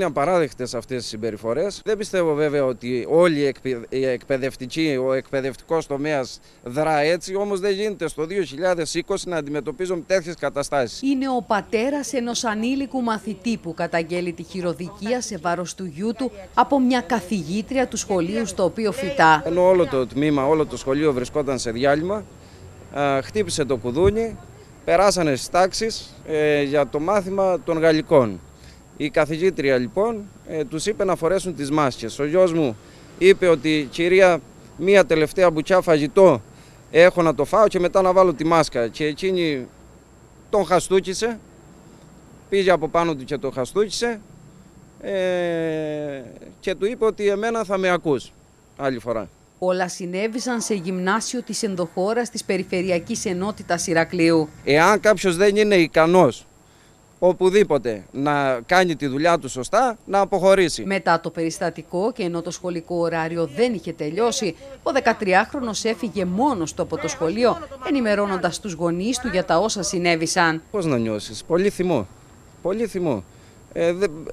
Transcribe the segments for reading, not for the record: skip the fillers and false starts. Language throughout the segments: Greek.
Είναι απαράδεκτες αυτές οι συμπεριφορές. Δεν πιστεύω βέβαια ότι όλοι οι εκπαιδευτικοί, ο εκπαιδευτικός τομέας δρά έτσι, όμως δεν γίνεται στο 2020 να αντιμετωπίζουμε τέτοιες καταστάσεις. Είναι ο πατέρας ενός ανήλικου μαθητή που καταγγέλει τη χειροδικία σε βάρος του γιού του από μια καθηγήτρια του σχολείου στο οποίο φοιτά. Ενώ όλο το τμήμα, όλο το σχολείο βρισκόταν σε διάλειμμα, χτύπησε το κουδούνι, περάσανε στις τάξεις για το μάθημα των γαλλικών. Η καθηγήτρια λοιπόν τους είπε να φορέσουν τις μάσκες. Ο γιος μου είπε ότι «Κυρία, μία τελευταία μπουκιά φαγητό έχω να το φάω και μετά να βάλω τη μάσκα». Και εκείνη τον χαστούκησε, πήγε από πάνω του και τον χαστούκησε και του είπε ότι «Εμένα θα με ακούς άλλη φορά». Όλα συνέβησαν σε γυμνάσιο της ενδοχώρας της Περιφερειακής Ενότητας Ηρακλείου. Εάν κάποιος δεν είναι ικανός οπουδήποτε να κάνει τη δουλειά του σωστά, να αποχωρήσει. Μετά το περιστατικό και ενώ το σχολικό ωράριο δεν είχε τελειώσει, ο 13χρονος έφυγε μόνος του από το σχολείο, ενημερώνοντας τους γονείς του για τα όσα συνέβησαν. Πώς να νιώσεις, πολύ θυμό, πολύ θυμό.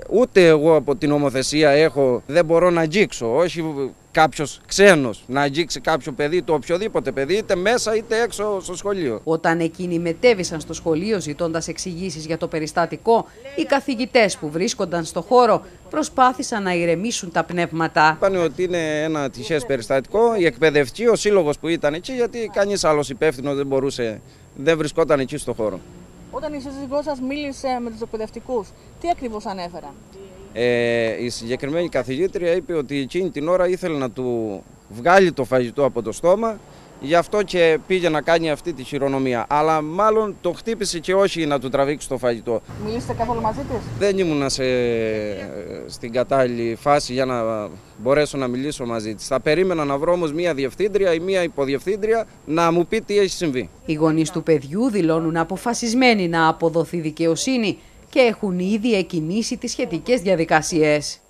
Ούτε εγώ από την νομοθεσία δεν μπορώ να αγγίξω, όχι κάποιος ξένος να αγγίξει κάποιο παιδί, το οποιοδήποτε παιδί, είτε μέσα είτε έξω στο σχολείο. Όταν εκείνοι μετέβησαν στο σχολείο ζητώντας εξηγήσεις για το περιστατικό, οι καθηγητές που βρίσκονταν στο χώρο προσπάθησαν να ηρεμήσουν τα πνεύματα. Είπανε ότι είναι ένα τυχές περιστατικό, οι εκπαιδευτικοί, ο σύλλογος που ήταν εκεί, γιατί κανείς άλλος υπεύθυνος δεν μπορούσε, δεν βρισκόταν εκεί στο χώρο. Όταν η σύζυγός σας μίλησε με τους εκπαιδευτικούς, τι ακριβώς ανέφερα? Η συγκεκριμένη καθηγήτρια είπε ότι εκείνη την ώρα ήθελε να του βγάλει το φαγητό από το στόμα, γι' αυτό και πήγε να κάνει αυτή τη χειρονομία. Αλλά μάλλον το χτύπησε και όχι να του τραβήξει το φαγητό. Μιλήσατε καθόλου μαζί της? Δεν ήμουν στην κατάλληλη φάση για να μπορέσω να μιλήσω μαζί της. Θα περίμενα να βρω όμως μία διευθύντρια ή μία υποδιευθύντρια να μου πει τι έχει συμβεί. Οι γονείς του παιδιού δηλώνουν αποφασισμένοι να αποδοθεί δικαιοσύνη και έχουν ήδη εκκινήσει τις σχετικές διαδικασίες.